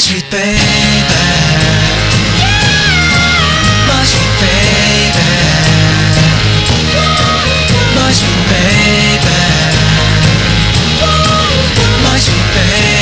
sweet baby, my sweet baby, my sweet baby, my sweet baby.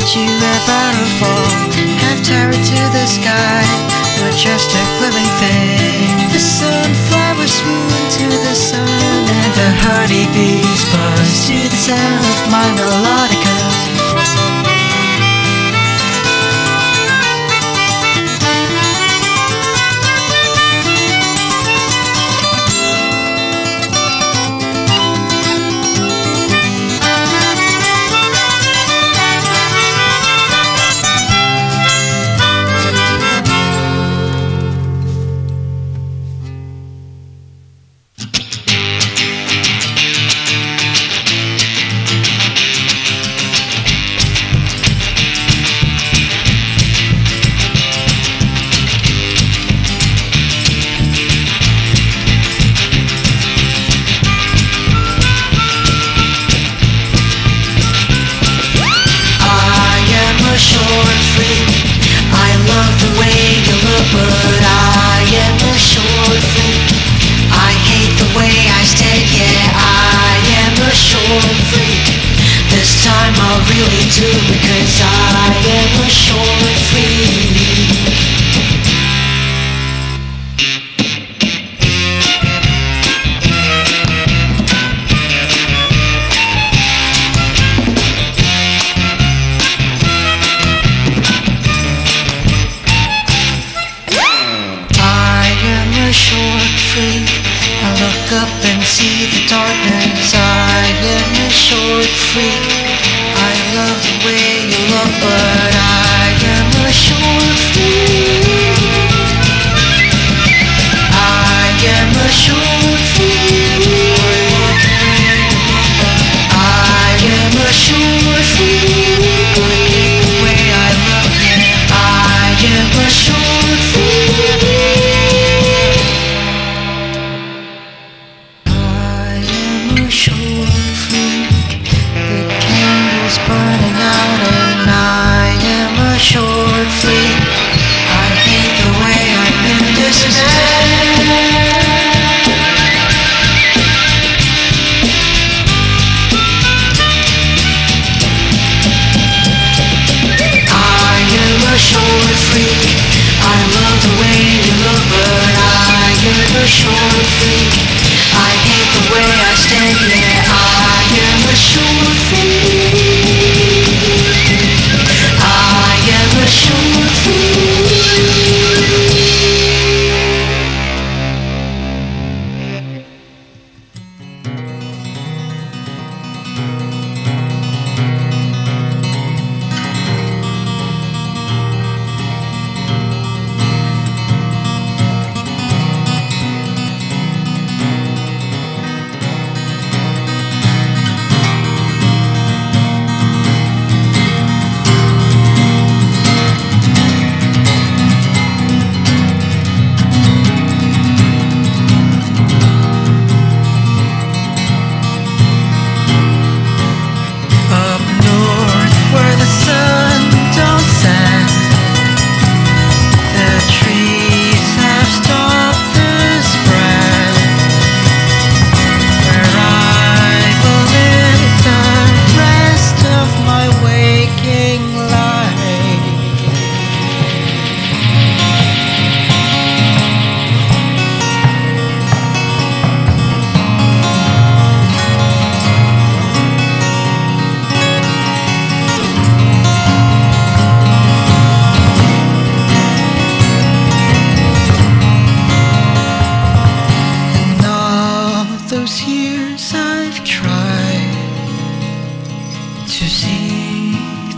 Would you ever fall half tired to the sky, or just a living thing? The sunflowers swoon to the sun, and the honeybees buzz to the sound of my melodica. Because I am a shore freak. I am a shore freak. I look up and see the darkness. I am a shore freak. I love the way you look, but I am a shore freak. I am a shore freak. I am a shore freak. The way I look, I am a shore freak. I am a shore freak. Burning out, and I am a shore freak. I hate the way I'm in despair. I am a shore freak. I love the way you look, but I am a shore freak. I hate the way I stand there. I am a shore freak.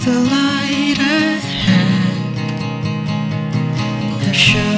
The light ahead, the show.